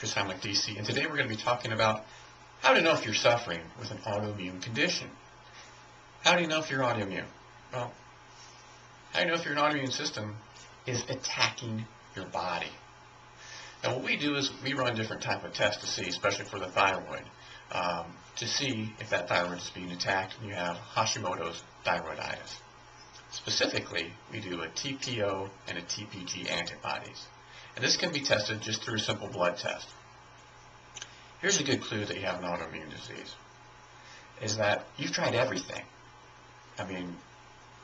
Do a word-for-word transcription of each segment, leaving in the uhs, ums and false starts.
Chris Heimlich, D C, and today we're going to be talking about how to know if you're suffering with an autoimmune condition. How do you know if you're autoimmune? Well, how do you know if your autoimmune system is attacking your body? Now, what we do is we run different type of tests to see, especially for the thyroid, um, to see if that thyroid is being attacked and you have Hashimoto's thyroiditis. Specifically, we do a T P O and a T P G antibodies. And this can be tested just through a simple blood test. Here's a good clue that you have an autoimmune disease, is that you've tried everything. I mean,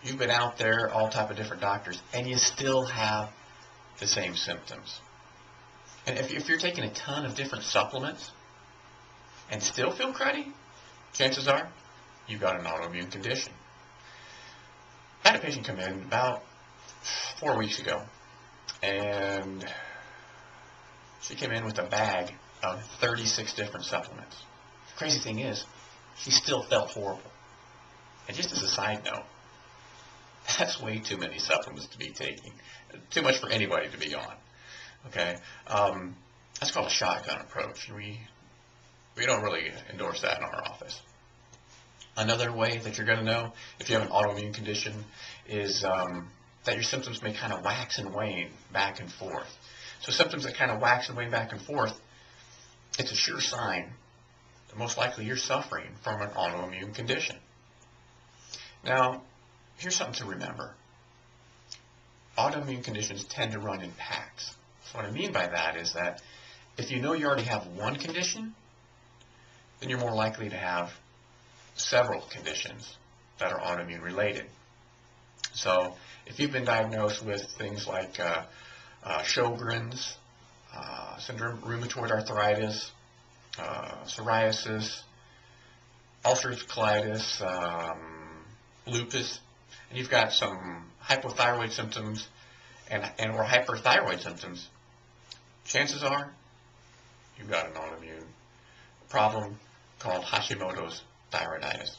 you've been out there, all type of different doctors, and you still have the same symptoms. And if, if you're taking a ton of different supplements and still feel cruddy, chances are you've got an autoimmune condition. I had a patient come in about four weeks ago, and she came in with a bag of thirty-six different supplements. The crazy thing is, she still felt horrible. And just as a side note, that's way too many supplements to be taking. Too much for anybody to be on. Okay, um, that's called a shotgun approach. We, we don't really endorse that in our office. Another way that you're going to know if you have an autoimmune condition is um, that your symptoms may kind of wax and wane back and forth. So symptoms that kind of wax and wane back and forth, it's a sure sign that most likely you're suffering from an autoimmune condition. Now, here's something to remember. Autoimmune conditions tend to run in packs. So what I mean by that is that if you know you already have one condition, then you're more likely to have several conditions that are autoimmune related. So if you've been diagnosed with things like uh, uh, Sjogren's, uh, syndrome, rheumatoid arthritis, uh, psoriasis, ulcerative colitis, um, lupus, and you've got some hypothyroid symptoms and, and or hyperthyroid symptoms, chances are you've got an autoimmune problem called Hashimoto's thyroiditis.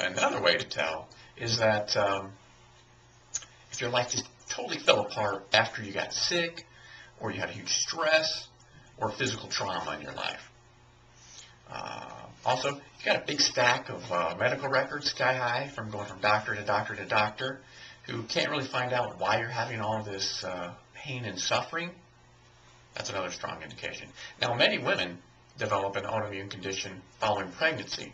Another way to tell is that um, if your life just totally fell apart after you got sick, or you had a huge stress, or physical trauma in your life. Uh, also, if you got a big stack of uh, medical records sky high from going from doctor to doctor to doctor, who can't really find out why you're having all this uh, pain and suffering, that's another strong indication. Now, many women develop an autoimmune condition following pregnancy.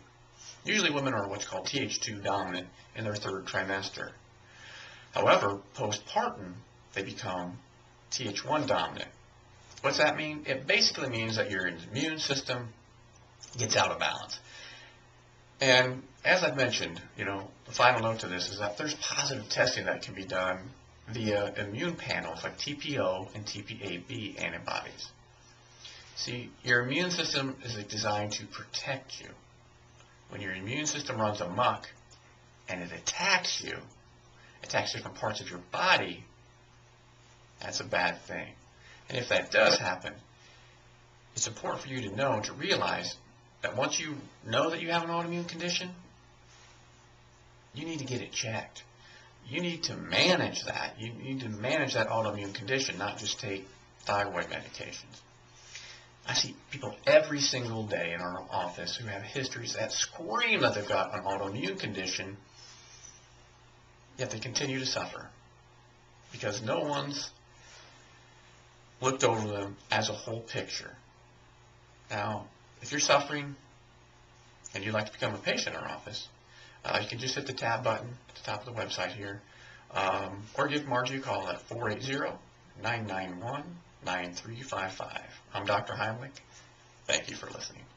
Usually women are what's called T H two dominant in their third trimester. However, postpartum, they become T H one dominant. What's that mean? It basically means that your immune system gets out of balance. And as I've mentioned, you know, the final note to this is that there's positive testing that can be done via immune panels like T P O and T P A B antibodies. See, your immune system is designed to protect you. When your immune system runs amok and it attacks you, attacks different parts of your body, that's a bad thing. And if that does happen, it's important for you to know and to realize that once you know that you have an autoimmune condition, you need to get it checked. You need to manage that. You need to manage that autoimmune condition, not just take thyroid medications. I see people every single day in our office who have histories that scream that they've got an autoimmune condition, yet they continue to suffer because no one's looked over them as a whole picture. Now, if you're suffering and you'd like to become a patient in our office, uh, you can just hit the tab button at the top of the website here, um, or give Margie a call at four eight zero, nine nine one, nine three five five. I'm Doctor Heimlich. Thank you for listening.